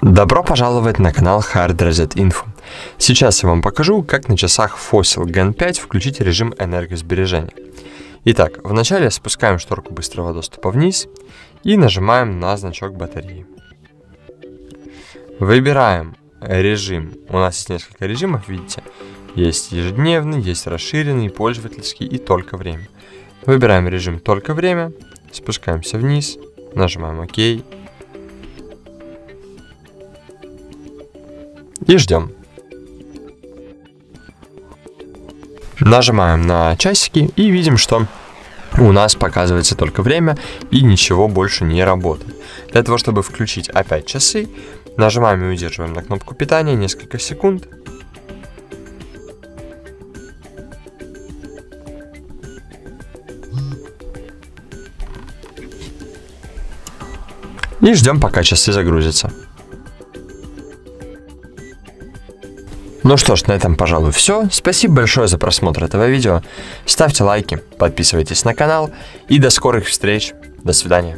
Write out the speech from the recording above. Добро пожаловать на канал HardReset.info. Сейчас я вам покажу, как на часах Fossil Gen 5 включить режим энергосбережения. Итак, вначале спускаем шторку быстрого доступа вниз и нажимаем на значок батареи. Выбираем режим. У нас есть несколько режимов, видите? Есть ежедневный, есть расширенный, пользовательский и только время. Выбираем режим «Только время», спускаемся вниз, нажимаем «Ок» и ждем. Нажимаем на часики и видим, что у нас показывается только время и ничего больше не работает. Для того, чтобы включить опять часы, нажимаем и удерживаем на кнопку питания несколько секунд. И ждем, пока часы загрузятся. Ну что ж, на этом, пожалуй, все. Спасибо большое за просмотр этого видео. Ставьте лайки, подписывайтесь на канал и до скорых встреч. До свидания.